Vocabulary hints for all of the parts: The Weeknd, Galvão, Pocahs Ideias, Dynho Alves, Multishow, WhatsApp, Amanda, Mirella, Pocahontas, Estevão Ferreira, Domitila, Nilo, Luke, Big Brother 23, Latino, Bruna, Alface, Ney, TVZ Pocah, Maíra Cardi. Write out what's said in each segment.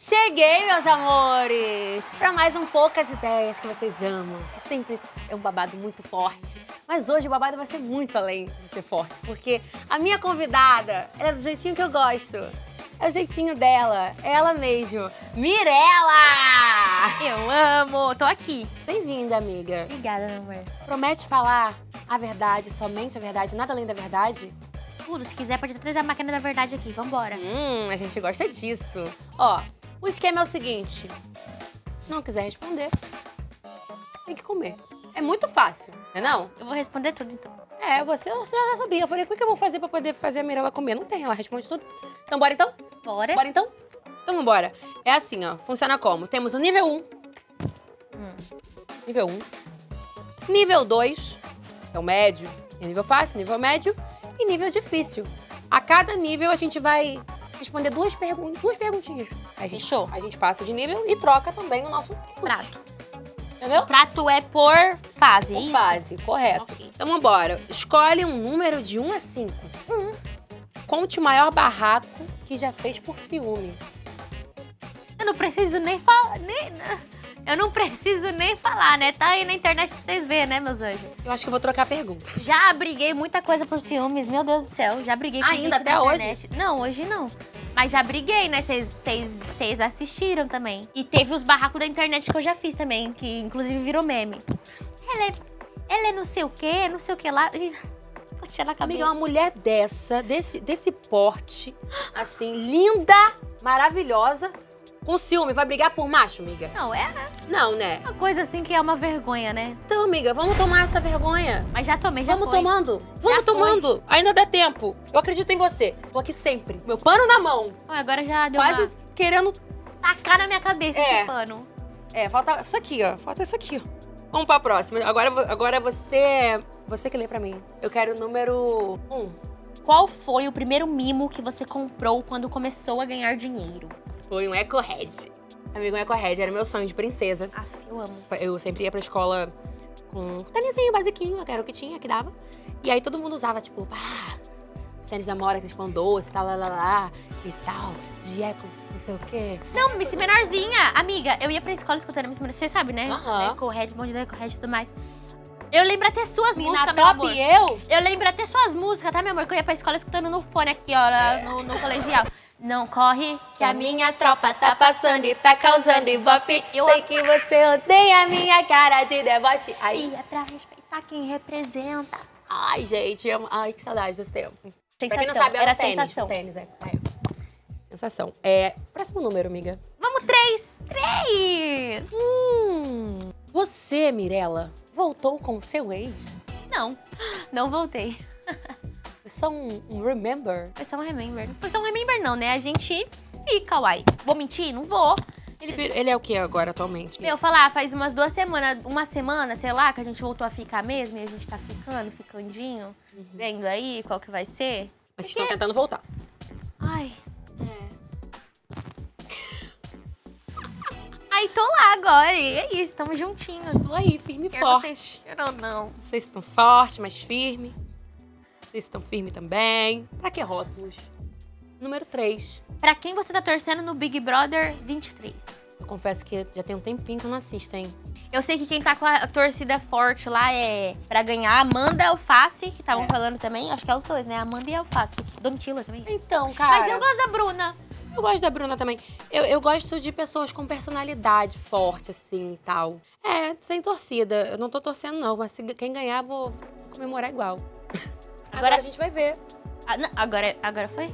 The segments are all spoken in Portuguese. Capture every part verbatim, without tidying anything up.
Cheguei, meus amores, para mais um Pocahs Ideias que vocês amam. Sempre é um babado muito forte, mas hoje o babado vai ser muito além de ser forte, porque a minha convidada, ela é do jeitinho que eu gosto. É o jeitinho dela, é ela mesmo, Mirella! Eu amo, tô aqui. Bem-vinda, amiga. Obrigada, meu amor. Promete falar a verdade, somente a verdade, nada além da verdade? Tudo, se quiser pode trazer a máquina da verdade aqui, vambora. Hum, a gente gosta disso. Ó. O esquema é o seguinte, se não quiser responder, tem que comer. É muito fácil, não é não? Eu vou responder tudo, então. É, você, você já sabia. Eu falei, como é que eu vou fazer pra poder fazer a Mirella comer? Não tem, ela responde tudo. Então, bora então? Bora. Bora então? Então, vambora. É assim, ó, funciona como? Temos o nível um. Hum. Nível um. Nível dois, é o médio. E nível fácil, nível médio e nível difícil. A cada nível, a gente vai responder duas, pergun duas perguntinhas. A gente, Fechou. A gente passa de nível e troca também o nosso prato. Entendeu? O prato é por fase, por isso? fase, correto. Okay. Então, vambora. Escolhe um número de um a cinco. um. Conte o maior barraco que já fez por ciúme. Eu não preciso nem falar... Nem... Eu não preciso nem falar, né? Tá aí na internet pra vocês verem, né, meus anjos? Eu acho que eu vou trocar a pergunta. Já briguei muita coisa por ciúmes, meu Deus do céu. Já briguei com Ainda até hoje? Não, hoje não. Mas já briguei, né? Vocês assistiram também. E teve os barracos da internet que eu já fiz também, que inclusive virou meme. Ela é, ela é não sei o quê, não sei o que lá. Poxa, ela acabou. Amiga, uma mulher dessa, desse, desse porte, assim, linda, maravilhosa. Com ciúme, vai brigar por macho, amiga? Não, é? Não, né? Uma coisa assim que é uma vergonha, né? Então, amiga, vamos tomar essa vergonha. Mas já tomei, já Vamos foi. tomando, vamos já tomando. Foi. Ainda dá tempo. Eu acredito em você. Tô aqui sempre. Meu pano na mão. Oh, agora já deu Quase uma... querendo... tacar na minha cabeça é. esse pano. É, falta isso aqui, ó. Falta isso aqui, ó. Vamos pra próxima. Agora, agora você... Você que lê pra mim. Eu quero o número um. Qual foi o primeiro mimo que você comprou quando começou a ganhar dinheiro? Foi um eco-head. Amigo, um eco-head era meu sonho de princesa. Ah, eu amo. Eu sempre ia pra escola com um tênisinho basiquinho, que era o que tinha, que dava. E aí todo mundo usava, tipo, pá, os tênis da moda, aqueles pão doce, tal, lá, lá, lá, e tal, de eco, não sei o quê. Não, Miss Menorzinha. Amiga, eu ia pra escola escutando Miss Menorzinha, você sabe, né? Aham. Eco-head, bom de eco-head e tudo mais. Eu lembro até suas Mina músicas, meu amor. eu? Eu lembro até suas músicas, tá, meu amor? Que eu ia pra escola escutando no fone aqui, ó, é. no, no colegial. Não corre, que a minha tropa tá passando e tá causando ibope. Eu sei que você odeia a minha cara de deboche. Aí é pra respeitar quem representa. Ai, gente, eu... ai, que saudade desse tempo. Sensação, pra quem não sabe, era, era tênis. sensação. Tênis, é. Sensação. É, próximo número, amiga. Vamos, três! Três! Hum. Você, Mirella, voltou com o seu ex? Não, não voltei. Foi só um, um remember? Foi só um remember. Não foi só um remember não, né? A gente fica, uai. Vou mentir? Não vou. Ele, ele é o que agora, atualmente? Meu, falar, faz umas duas semanas, uma semana, sei lá, que a gente voltou a ficar mesmo e a gente tá ficando, ficandinho. Uhum. Vendo aí qual que vai ser. Mas vocês estão tentando voltar. Ai, é. Aí tô lá agora e é isso, estamos juntinhos. Tô aí, firme e forte. Eu não, não. Vocês estão fortes, mas firme. Vocês estão firmes também. Pra que rótulos? Número três. Pra quem você tá torcendo no Big Brother vinte e três? Eu confesso que já tem um tempinho que eu não assisto, hein? Eu sei que quem tá com a torcida forte lá é pra ganhar Amanda e Alface, que estavam é. falando também. Acho que é os dois, né? Amanda e Alface. Domitila também. Então, cara... Mas eu gosto da Bruna. Eu gosto da Bruna também. Eu, eu gosto de pessoas com personalidade forte, assim, e tal. É, sem torcida. Eu não tô torcendo, não. Mas se quem ganhar, vou comemorar igual. Agora, agora a gente vai ver. Ah, não, agora, agora foi?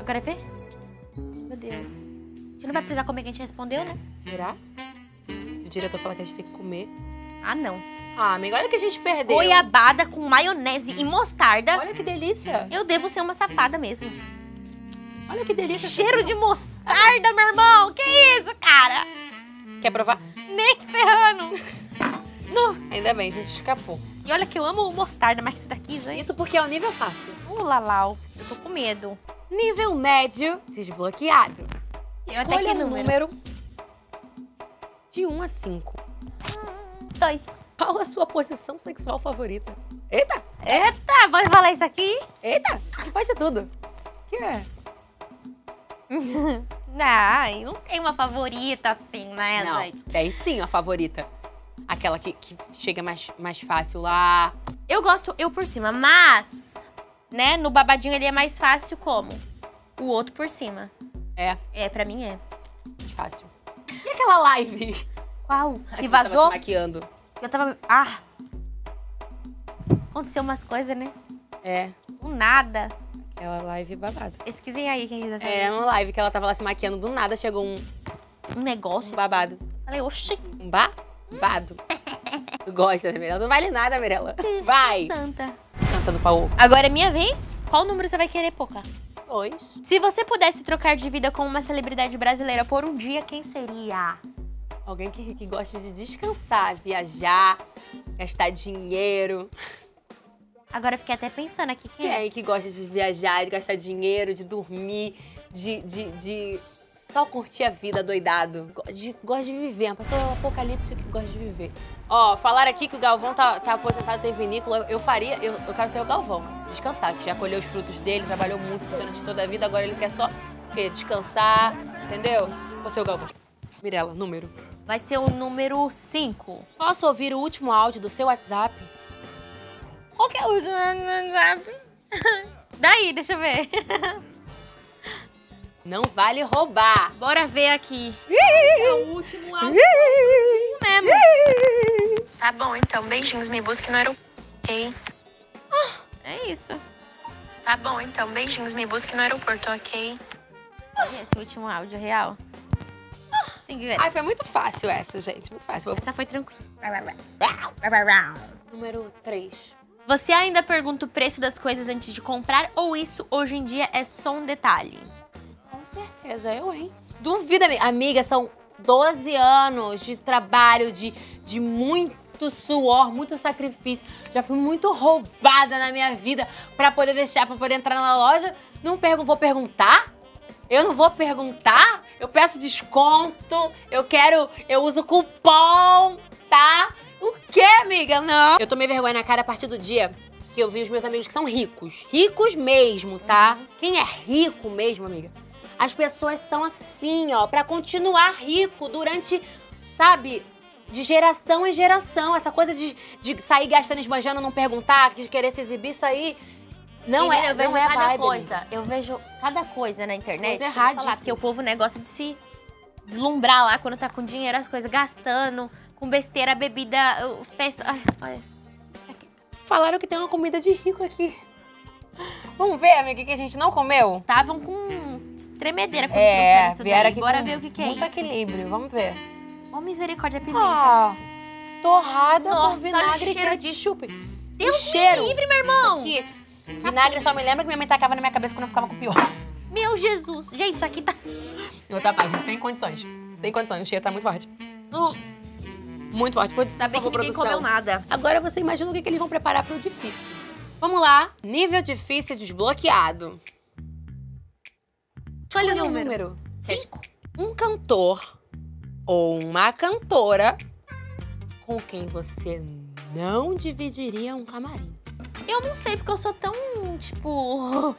Agora vai ver? Meu Deus. A gente não vai precisar comer que a gente respondeu, né? Será? Se o diretor falar que a gente tem que comer. Ah, não. Ah, amiga, olha o que a gente perdeu. Goiabada com maionese e mostarda. Olha que delícia. Eu devo ser uma safada mesmo. Olha que delícia. Cheiro de mostarda, meu irmão. Que isso, cara? Quer provar? Nem ferrando. No. Ainda bem, a gente escapou. E olha que eu amo mostarda, mas isso daqui, gente... Isso porque é o nível fácil. Uh, lalau. Eu tô com medo. Nível médio, desbloqueado. Escolha um número de um a cinco. Hum, dois. Qual a sua posição sexual favorita? Eita! Eita, vai falar isso aqui? Eita, que faz de tudo. O que é? Não, não tem uma favorita assim, né, não, gente? Tem sim a favorita. Aquela que, que chega mais, mais fácil lá. Eu gosto eu por cima, mas, né, no babadinho ele é mais fácil como? O outro por cima. É. É, pra mim é. Mais fácil. E aquela live? Qual? Que vazou? Eu tava se maquiando. Eu tava... Ah! Aconteceu umas coisas, né? É. Do nada. Aquela live babada. Esquisem aí quem quiser saber. É, uma live que ela tava lá se maquiando, do nada chegou um... Um negócio? Um babado. Assim. Falei, oxi. Um ba? Bado. Tu gosta da Mirella? Não vale nada, Mirella. Vai! Santa. Santa do pau. Agora é minha vez. Qual número você vai querer, Pocah? Dois. Se você pudesse trocar de vida com uma celebridade brasileira por um dia, quem seria? Alguém que, que gosta de descansar, viajar, gastar dinheiro. Agora eu fiquei até pensando aqui quem é. Quem que gosta de viajar, de gastar dinheiro, de dormir, de... de, de... Só curtir a vida, doidado. Gosta de viver, uma pessoa apocalíptica que gosta de viver. Ó, falaram aqui que o Galvão tá, tá aposentado, tem vinícola. Eu faria, eu, eu quero ser o Galvão. Descansar, que já colheu os frutos dele, trabalhou muito durante toda a vida. Agora ele quer só o quê? Descansar, entendeu? Vou ser o Galvão. Mirella, número. Vai ser o número cinco. Posso ouvir o último áudio do seu WhatsApp? Qual que é o último áudio do WhatsApp? Daí, deixa eu ver. Não vale roubar. Bora ver aqui. É o último áudio mesmo. Tá bom, então. Beijinhos, me busque no aeroporto. Ok. Oh, é isso. Tá bom, então. Beijinhos, me busque no aeroporto, ok. E esse último áudio real? Oh. Sim, ai, foi muito fácil essa, gente. Muito fácil. Vou... Essa foi tranquila. Número três. Você ainda pergunta o preço das coisas antes de comprar ou isso hoje em dia é só um detalhe? Com certeza, eu, hein? Duvida, amiga, são doze anos de trabalho, de, de muito suor, muito sacrifício. Já fui muito roubada na minha vida pra poder deixar, pra poder entrar na loja. Não pergun- vou perguntar? Eu não vou perguntar? Eu peço desconto, eu quero, eu uso cupom, tá? O quê, amiga? Não. Eu tomei vergonha na cara a partir do dia que eu vi os meus amigos que são ricos. Ricos mesmo, tá? Uhum. Quem é rico mesmo, amiga? As pessoas são assim, ó, pra continuar rico durante, sabe, de geração em geração. Essa coisa de, de sair gastando, esbanjando, não perguntar, de querer se exibir, isso aí não é, eu vejo não é cada vibe, coisa. Amiga. Eu vejo cada coisa na internet. Coisa errada, falar, porque o povo né, gosta de se deslumbrar lá quando tá com dinheiro, as coisas gastando, com besteira, bebida, festa. Ai, olha. Aqui. Falaram que tem uma comida de rico aqui. Vamos ver, amiga, que a gente não comeu? Estavam com... tremedeira quando é, trouxeram isso daí. Bora ver o que, que é isso. Muito equilíbrio, vamos ver. Ó, oh, misericórdia, pimenta. Ah, torrada com vinagre e ketchup. Deus me livre, meu irmão. Isso aqui, vinagre só me lembra que minha mãe tacava na minha cabeça quando eu ficava com pior. Meu Jesus. Gente, isso aqui tá... Em outra página, sem condições. Sem condições, o cheiro tá muito forte. Uh. Muito forte. Ainda bem que ninguém comeu nada. Agora você imagina o que, que eles vão preparar pro difícil. Vamos lá. Nível difícil desbloqueado. Olha o número. Cinco. Um cantor ou uma cantora com quem você não dividiria um camarim. Eu não sei, porque eu sou tão, tipo...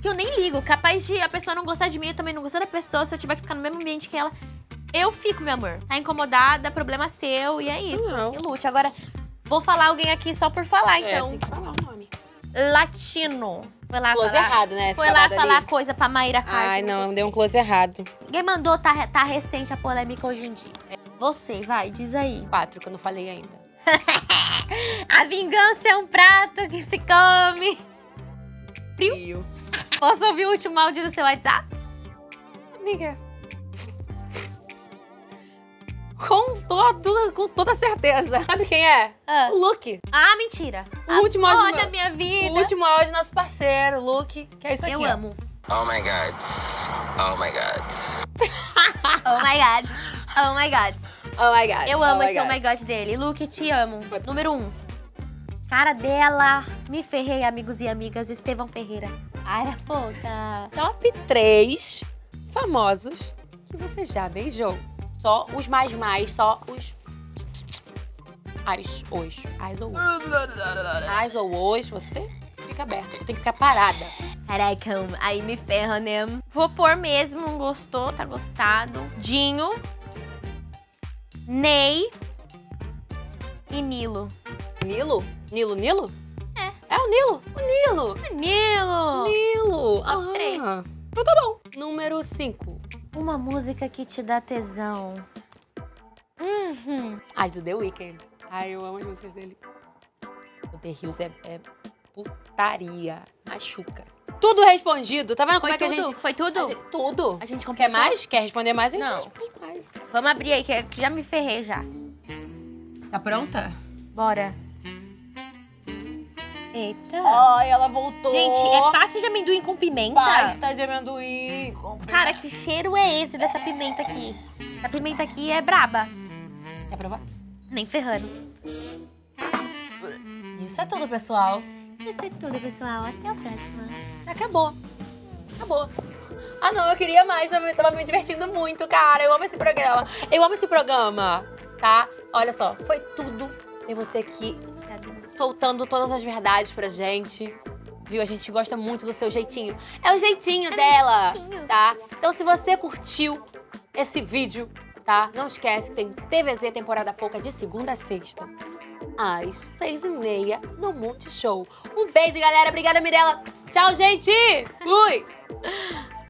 que eu nem ligo. Capaz de a pessoa não gostar de mim, eu também não gostar da pessoa. Se eu tiver que ficar no mesmo ambiente que ela, eu fico, meu amor. Tá incomodada, problema seu, e é isso. Não. Que lute. Agora, vou falar alguém aqui só por falar, então. É, tem que falar o nome. Latino. Foi lá close falar, errado, né? Foi lá falar ali. Coisa pra Maíra Cardi. Ai, não, deu um close errado. Ninguém mandou, tá, tá recente a polêmica hoje em dia. É. Você, vai, diz aí. Quatro, que eu não falei ainda. A vingança é um prato que se come. Frio. Posso ouvir o último áudio do seu WhatsApp? Amiga. Com, todo, com toda certeza. Sabe quem é? Ah. O Luke. Ah, mentira. O a último áudio da minha vida. O último áudio do nosso parceiro, Luke. Que é isso aqui, eu amo. Ó. Oh my God. Oh my God. Oh my God. Oh my God. Oh my God. Eu amo oh esse God. Oh my God dele. Luke, te amo. Número um. Cara dela. Me ferrei, amigos e amigas. Estevão Ferreira. Ai, era foda. Top três famosos que você já beijou. Só os mais mais, só os... As, os. As ou os. As ou os, você fica aberta. Eu tenho que ficar parada. Caraca, aí me ferra, né? Vou pôr mesmo, gostou, tá gostado. Dynho, Ney e Nilo. Nilo? Nilo, Nilo? É. É o Nilo? O Nilo! É Nilo! Nilo! Ah, três. Então tá bom. Número cinco. Uma música que te dá tesão. Uhum. Ai, do The Weeknd. Ai, eu amo as músicas dele. O The Hills é, é putaria, machuca. Tudo respondido, tá vendo foi como tudo? É que a gente... Foi tudo? A gente, tudo. A gente completou. Quer mais? Quer responder mais? A gente não. Responde mais. Vamos abrir aí, que já me ferrei já. Tá pronta? Bora. Eita. Ai, ela voltou. Gente, é pasta de amendoim com pimenta? Pasta de amendoim com pimenta. Cara, que cheiro é esse dessa pimenta aqui? A pimenta aqui é braba. Quer provar? Nem ferrando. Isso é tudo, pessoal. Isso é tudo, pessoal. Até a próxima. Acabou. Acabou. Ah, não, eu queria mais. Eu tava me divertindo muito, cara. Eu amo esse programa. Eu amo esse programa, tá? Olha só, foi tudo. Tem você aqui soltando todas as verdades pra gente. Viu? A gente gosta muito do seu jeitinho. É o jeitinho é dela, jeitinho. Tá? Então, se você curtiu esse vídeo, tá? Não esquece que tem T V Z Temporada Pocah de segunda a sexta, às seis e meia, no Multishow. Um beijo, galera. Obrigada, Mirella. Tchau, gente. Fui!